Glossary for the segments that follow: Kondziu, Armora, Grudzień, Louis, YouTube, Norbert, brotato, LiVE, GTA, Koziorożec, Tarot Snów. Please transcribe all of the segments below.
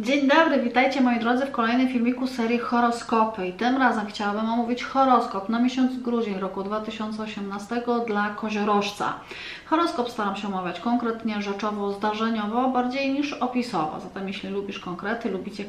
Dzień dobry, witajcie moi drodzy w kolejnym filmiku serii horoskopy i tym razem chciałabym omówić horoskop na miesiąc grudzień roku 2018 dla koziorożca. Horoskop staram się omawiać konkretnie, rzeczowo, zdarzeniowo, bardziej niż opisowo. Zatem jeśli lubicie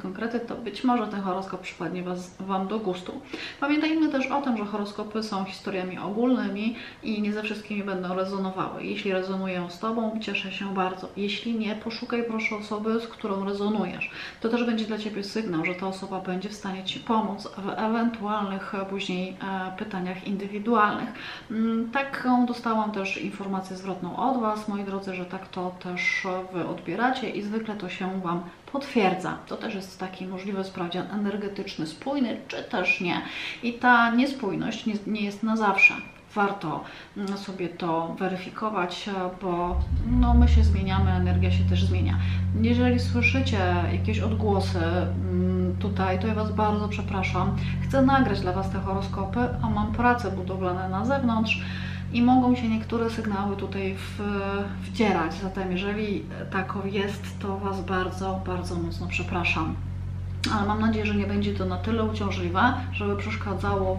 konkrety, to być może ten horoskop przypadnie Wam do gustu. Pamiętajmy też o tym, że horoskopy są historiami ogólnymi i nie ze wszystkimi będą rezonowały. Jeśli rezonują z Tobą, cieszę się bardzo. Jeśli nie, poszukaj proszę osoby, z którą rezonujesz. To też będzie dla Ciebie sygnał, że ta osoba będzie w stanie Ci pomóc w ewentualnych później pytaniach indywidualnych. Taką dostałam też informację zwrotną od Was, moi drodzy, że tak to też Wy odbieracie i zwykle to się Wam potwierdza. To też jest taki możliwy sprawdzian energetyczny, spójny czy też nie. I ta niespójność nie jest na zawsze. Warto sobie to weryfikować, bo no, my się zmieniamy, energia się też zmienia. Jeżeli słyszycie jakieś odgłosy tutaj, to ja Was bardzo przepraszam. Chcę nagrać dla Was te horoskopy, a mam prace budowlane na zewnątrz i mogą się niektóre sygnały tutaj wdzierać. Zatem jeżeli tako jest, to Was bardzo, bardzo mocno przepraszam. Ale mam nadzieję, że nie będzie to na tyle uciążliwe, żeby przeszkadzało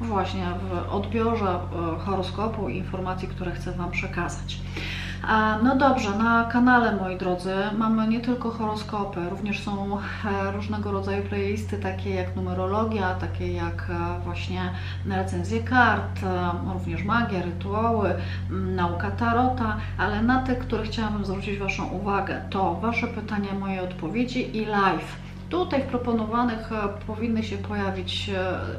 właśnie w odbiorze horoskopu i informacji, które chcę Wam przekazać. No dobrze, na kanale, moi drodzy, mamy nie tylko horoskopy, również są różnego rodzaju playlisty, takie jak numerologia, takie jak właśnie recenzje kart, również magia, rytuały, nauka tarota, ale na te, które chciałabym zwrócić Waszą uwagę, to Wasze pytania, moje odpowiedzi i live. Tutaj w proponowanych powinny się pojawić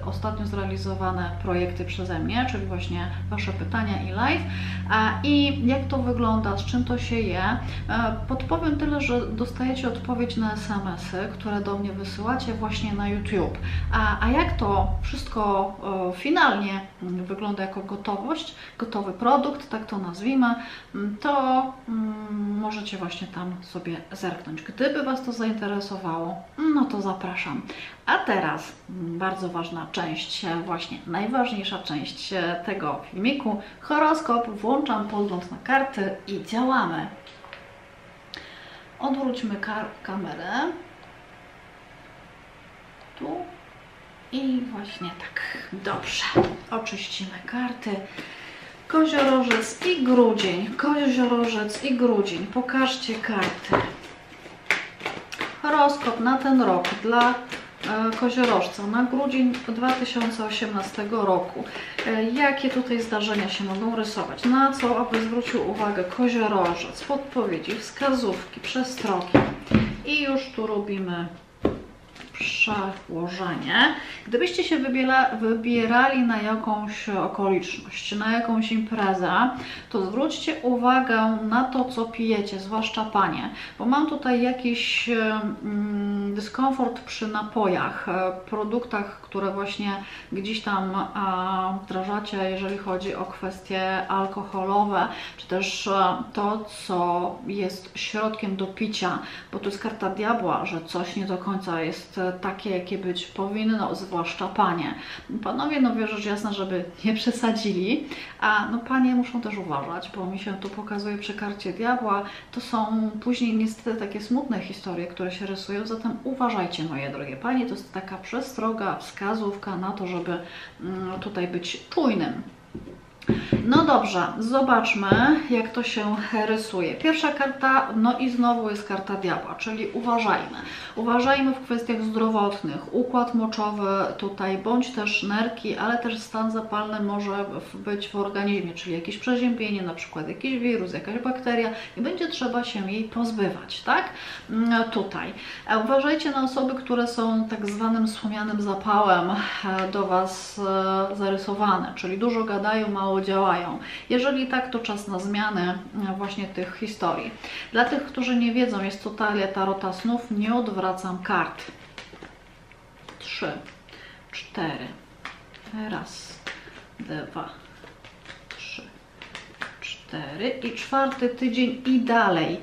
ostatnio zrealizowane projekty przeze mnie, czyli właśnie Wasze pytania i live. I jak to wygląda, z czym to się je? Podpowiem tyle, że dostajecie odpowiedź na SMS-y, które do mnie wysyłacie właśnie na YouTube. A jak to wszystko finalnie wygląda jako gotowość, gotowy produkt, tak to nazwijmy, to możecie właśnie tam sobie zerknąć. Gdyby Was to zainteresowało, no to zapraszam. A teraz bardzo ważna część, właśnie najważniejsza część tego filmiku. Horoskop, włączam podgląd na karty i działamy. Odwróćmy kamerę. Tu i właśnie tak. Dobrze. Oczyścimy karty. Koziorożec i grudzień. Koziorożec i grudzień. Pokażcie karty. Horoskop na ten rok dla koziorożca, na grudzień 2018 roku. Jakie tutaj zdarzenia się mogą rysować? Na co aby zwrócił uwagę koziorożec? Podpowiedzi, wskazówki, przestrogi. I już tu robimy przełożenie. Gdybyście się wybierali na jakąś okoliczność, na jakąś imprezę, to zwróćcie uwagę na to, co pijecie, zwłaszcza panie, bo mam tutaj jakiś dyskomfort przy napojach, produktach, które właśnie gdzieś tam wdrażacie, jeżeli chodzi o kwestie alkoholowe, czy też to, co jest środkiem do picia, bo to jest karta diabła, że coś nie do końca jest takie, jakie być powinno, zwłaszcza panie. Panowie, no wierzę, że jasne, żeby nie przesadzili, a no panie muszą też uważać, bo mi się tu pokazuje przy karcie diabła, to są później niestety takie smutne historie, które się rysują, zatem uważajcie, moje drogie panie, to jest taka przestroga, wskazówka na to, żeby tutaj być czujnym. No dobrze, zobaczmy, jak to się rysuje. Pierwsza karta, no i znowu jest karta diabła, czyli uważajmy. Uważajmy w kwestiach zdrowotnych, układ moczowy tutaj, bądź też nerki, ale też stan zapalny może być w organizmie, czyli jakieś przeziębienie, na przykład jakiś wirus, jakaś bakteria i będzie trzeba się jej pozbywać, tak? Tutaj. Uważajcie na osoby, które są tak zwanym słomianym zapałem do Was zarysowane, czyli dużo gadają, mało działają. Jeżeli tak, to czas na zmianę właśnie tych historii. Dla tych, którzy nie wiedzą, jest to talia Tarota Snów, nie odwracam kart. 3, 4, raz, 2, 3, 4 i czwarty tydzień i dalej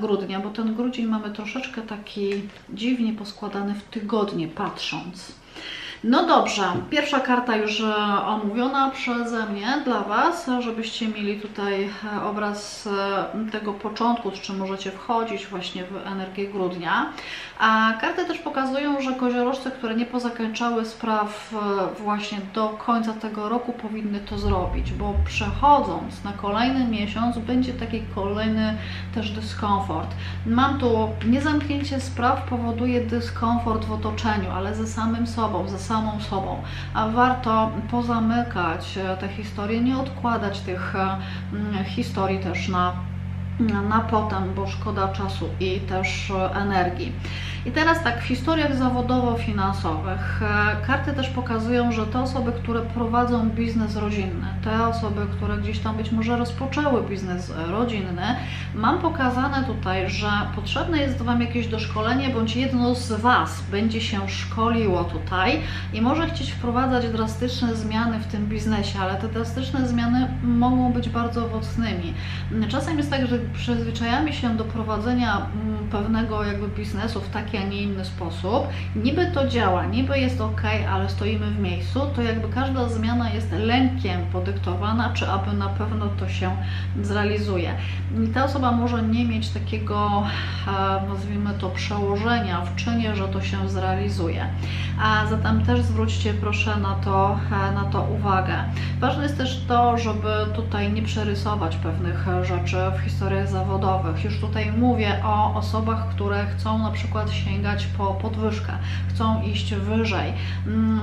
grudnia, bo ten grudzień mamy troszeczkę taki dziwnie poskładany w tygodnie patrząc. No dobrze, pierwsza karta już omówiona przeze mnie dla Was, żebyście mieli tutaj obraz tego początku, z czym możecie wchodzić właśnie w energię grudnia. A karty też pokazują, że koziorożce, które nie pozakańczały spraw właśnie do końca tego roku, powinny to zrobić, bo przechodząc na kolejny miesiąc będzie taki kolejny też dyskomfort. Mam tu niezamknięcie spraw powoduje dyskomfort w otoczeniu, ale ze samym sobą, ze samą sobą. A warto pozamykać te historie, nie odkładać tych historii też na potem, bo szkoda czasu i też energii. I teraz tak, w historiach zawodowo-finansowych karty też pokazują, że te osoby, które prowadzą biznes rodzinny, te osoby, które gdzieś tam być może rozpoczęły biznes rodzinny, mam pokazane tutaj, że potrzebne jest Wam jakieś doszkolenie, bądź jedno z Was będzie się szkoliło tutaj i może chcieć wprowadzać drastyczne zmiany w tym biznesie, ale te drastyczne zmiany mogą być bardzo owocnymi. Czasem jest tak, że przyzwyczajamy się do prowadzenia pewnego jakby biznesu w taki, a nie inny sposób. Niby to działa, niby jest ok, ale stoimy w miejscu, to jakby każda zmiana jest lękiem podyktowana, czy aby na pewno to się zrealizuje. I ta osoba może nie mieć takiego, nazwijmy to, przełożenia w czynie, że to się zrealizuje. A zatem też zwróćcie proszę na to uwagę. Ważne jest też to, żeby tutaj nie przerysować pewnych rzeczy w historiach zawodowych. Już tutaj mówię o osobach, które chcą na przykład sięgać po podwyżkę, chcą iść wyżej.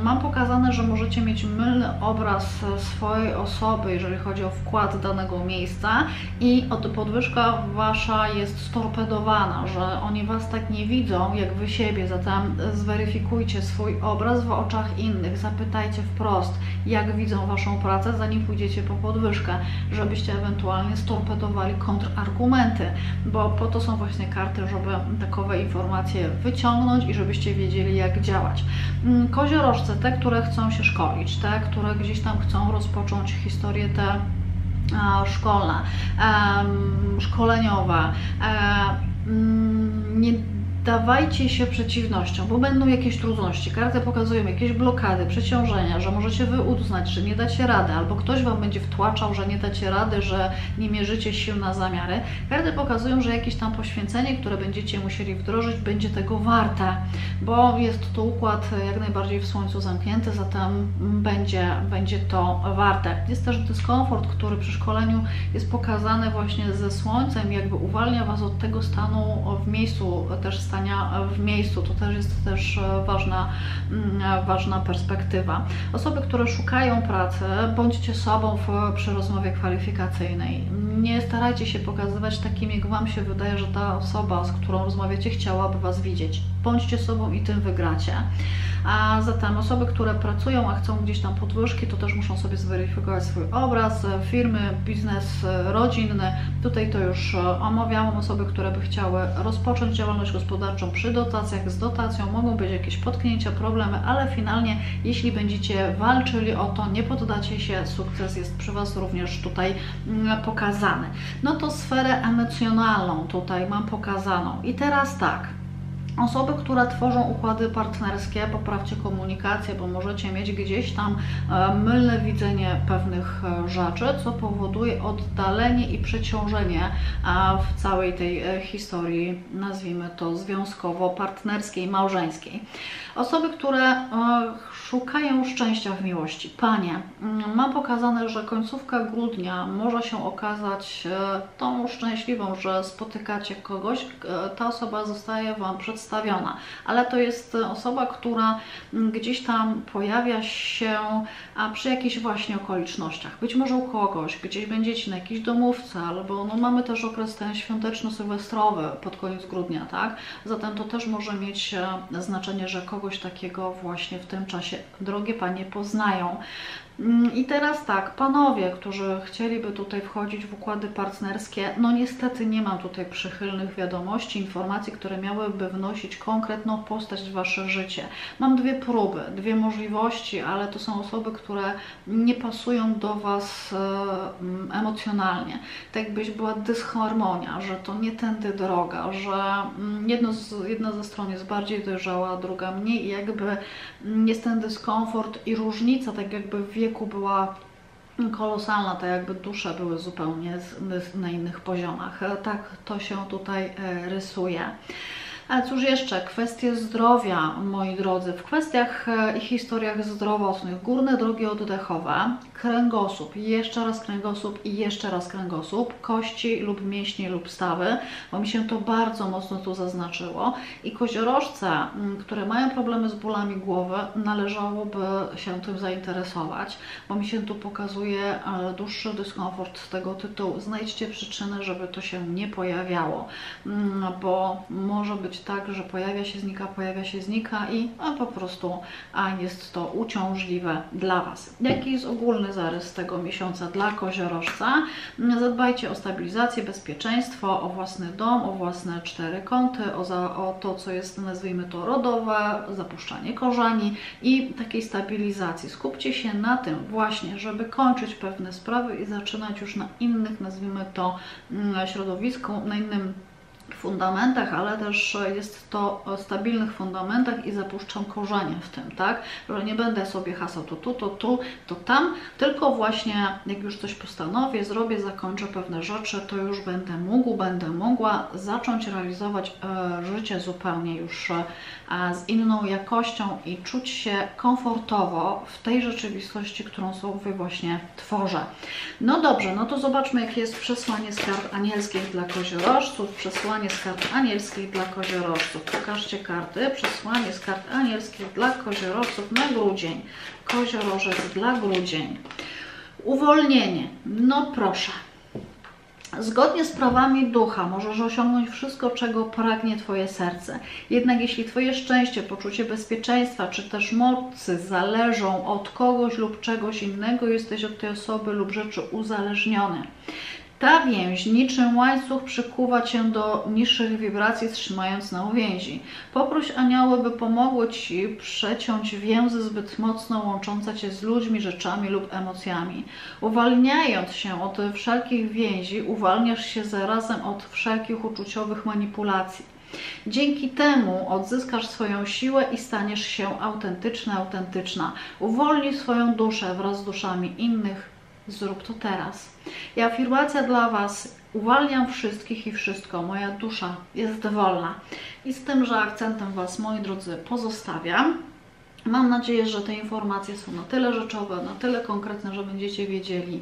Mam pokazane, że możecie mieć mylny obraz swojej osoby, jeżeli chodzi o wkład danego miejsca i podwyżka Wasza jest storpedowana, że oni Was tak nie widzą jak Wy siebie, zatem zweryfikujcie swój obraz w oczach innych, zapytajcie wprost, jak widzą Waszą pracę, zanim pójdziecie po podwyżkę, żebyście ewentualnie storpedowali kontrargumenty, bo po to są właśnie karty, żeby takowe informacje wyciągnąć i żebyście wiedzieli, jak działać. Koziorożce, te, które chcą się szkolić, te, które gdzieś tam chcą rozpocząć historię te szkolne, szkoleniowe, nie dawajcie się przeciwnością, bo będą jakieś trudności. Karty pokazują jakieś blokady, przeciążenia, że możecie Wy uznać, że nie dacie rady, albo ktoś Wam będzie wtłaczał, że nie dacie rady, że nie mierzycie sił na zamiary. Karty pokazują, że jakieś tam poświęcenie, które będziecie musieli wdrożyć, będzie tego warte, bo jest to układ jak najbardziej w słońcu zamknięty, zatem będzie to warte. Jest też dyskomfort, który przy szkoleniu jest pokazany właśnie ze słońcem, jakby uwalnia Was od tego stanu w miejscu, też w miejscu. To też jest ważna perspektywa. Osoby, które szukają pracy, bądźcie sobą przy rozmowie kwalifikacyjnej. Nie starajcie się pokazywać takim, jak Wam się wydaje, że ta osoba, z którą rozmawiacie, chciałaby Was widzieć. Bądźcie sobą i tym wygracie. A zatem osoby, które pracują, a chcą gdzieś tam podwyżki, to też muszą sobie zweryfikować swój obraz, firmy, biznes rodzinny. Tutaj to już omawiałam. Osoby, które by chciały rozpocząć działalność gospodarczą przy dotacjach, z dotacją mogą być jakieś potknięcia, problemy, ale finalnie, jeśli będziecie walczyli o to, nie poddacie się, sukces jest przy Was również tutaj pokazany. No to sferę emocjonalną tutaj mam pokazaną. I teraz tak. Osoby, które tworzą układy partnerskie, poprawcie komunikację, bo możecie mieć gdzieś tam mylne widzenie pewnych rzeczy, co powoduje oddalenie i przeciążenie w całej tej historii, nazwijmy to związkowo-partnerskiej, małżeńskiej. Osoby, które szukają szczęścia w miłości. Panie, mam pokazane, że końcówka grudnia może się okazać tą szczęśliwą, że spotykacie kogoś, ta osoba zostaje Wam przedstawiona, ale to jest osoba, która gdzieś tam pojawia się przy jakichś właśnie okolicznościach. Być może u kogoś, gdzieś będziecie na jakiejś domówce, albo no mamy też okres ten świąteczno-sylwestrowy pod koniec grudnia, tak? Zatem to też może mieć znaczenie, że kogoś takiego właśnie w tym czasie drogie panie poznają. I teraz tak, panowie, którzy chcieliby tutaj wchodzić w układy partnerskie, no niestety nie mam tutaj przychylnych wiadomości, informacji, które miałyby wnosić konkretną postać w Wasze życie. Mam dwie próby, dwie możliwości, ale to są osoby, które nie pasują do Was emocjonalnie. Tak jakbyś była dysharmonia, że to nie tędy droga, że jedna ze stron jest bardziej dojrzała, druga mniej wcześniej i jakby jest ten dyskomfort i różnica tak jakby w wieku była kolosalna, to jakby dusze były zupełnie na innych poziomach. Tak to się tutaj rysuje. Ale cóż jeszcze, kwestie zdrowia, moi drodzy, w kwestiach i historiach zdrowotnych, górne drogi oddechowe, kręgosłup, jeszcze raz kręgosłup i jeszcze raz kręgosłup, kości lub mięśnie lub stawy, bo mi się to bardzo mocno tu zaznaczyło i koziorożce, które mają problemy z bólami głowy, należałoby się tym zainteresować, bo mi się tu pokazuje dłuższy dyskomfort z tego tytułu. Znajdźcie przyczynę, żeby to się nie pojawiało, bo może być tak, że pojawia się, znika i po prostu jest to uciążliwe dla Was. Jaki jest ogólny zarys tego miesiąca dla koziorożca? Zadbajcie o stabilizację, bezpieczeństwo, o własny dom, o własne cztery kąty, o to, co jest, nazwijmy to, rodowe, zapuszczanie korzeni i takiej stabilizacji. Skupcie się na tym właśnie, żeby kończyć pewne sprawy i zaczynać już na innych, nazwijmy to, środowisku, na innym fundamentach, ale też jest to o stabilnych fundamentach i zapuszczam korzenie w tym, tak? Że nie będę sobie hasał to tam, tylko właśnie jak już coś postanowię, zrobię, zakończę pewne rzeczy, to już będę mógł, będę mogła zacząć realizować życie zupełnie już z inną jakością i czuć się komfortowo w tej rzeczywistości, którą sobie właśnie tworzę. No dobrze, no to zobaczmy, jakie jest przesłanie z kart anielskich dla koziorożców. Przesłanie z kart anielskich dla koziorożców. Pokażcie karty. Przesłanie z kart anielskich dla koziorożców na grudzień. Koziorożec dla grudzień. Uwolnienie. No proszę. Zgodnie z prawami ducha możesz osiągnąć wszystko, czego pragnie Twoje serce. Jednak jeśli Twoje szczęście, poczucie bezpieczeństwa czy też mocy zależą od kogoś lub czegoś innego, jesteś od tej osoby lub rzeczy uzależniony. Ta więź niczym łańcuch przykuwa Cię do niższych wibracji, trzymając na uwięzi. Poproś anioły, by pomogły Ci przeciąć więzy zbyt mocno łączące Cię z ludźmi, rzeczami lub emocjami. Uwalniając się od wszelkich więzi, uwalniasz się zarazem od wszelkich uczuciowych manipulacji. Dzięki temu odzyskasz swoją siłę i staniesz się autentyczny, autentyczna. Uwolnij swoją duszę wraz z duszami innych. Zrób to teraz. I afirmacja dla Was. Uwalniam wszystkich i wszystko. Moja dusza jest wolna. I z tym, że akcentem Was, moi drodzy, pozostawiam. Mam nadzieję, że te informacje są na tyle rzeczowe, na tyle konkretne, że będziecie wiedzieli,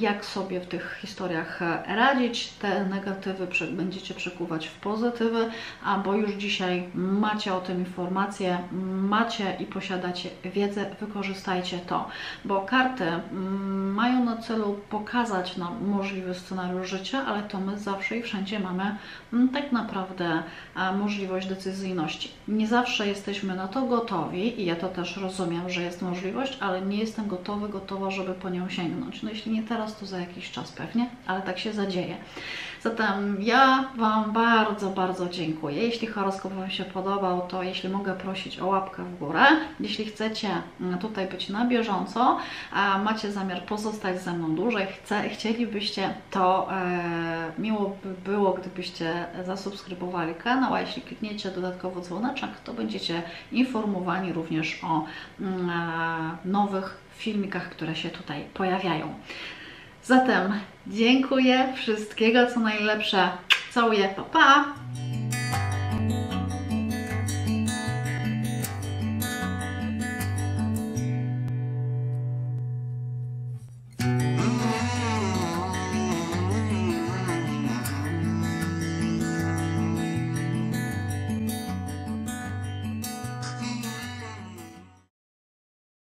jak sobie w tych historiach radzić. Te negatywy będziecie przekuwać w pozytywy, bo już dzisiaj macie o tym informacje, macie i posiadacie wiedzę, wykorzystajcie to, bo karty mają na celu pokazać nam możliwy scenariusz życia, ale to my zawsze i wszędzie mamy tak naprawdę możliwość decyzyjności. Nie zawsze jesteśmy na to gotowi. I ja to też rozumiem, że jest możliwość, ale nie jestem gotowa, żeby po nią sięgnąć. No jeśli nie teraz, to za jakiś czas pewnie, ale tak się zadzieje. Zatem ja Wam bardzo, bardzo dziękuję. Jeśli horoskop Wam się podobał, to jeśli mogę prosić o łapkę w górę. Jeśli chcecie tutaj być na bieżąco, a macie zamiar pozostać ze mną dłużej, chcielibyście, to miło by było, gdybyście zasubskrybowali kanał, a jeśli klikniecie dodatkowo dzwoneczek, to będziecie informowani również o nowych filmikach, które się tutaj pojawiają. Zatem dziękuję, wszystkiego co najlepsze, całuję, pa pa!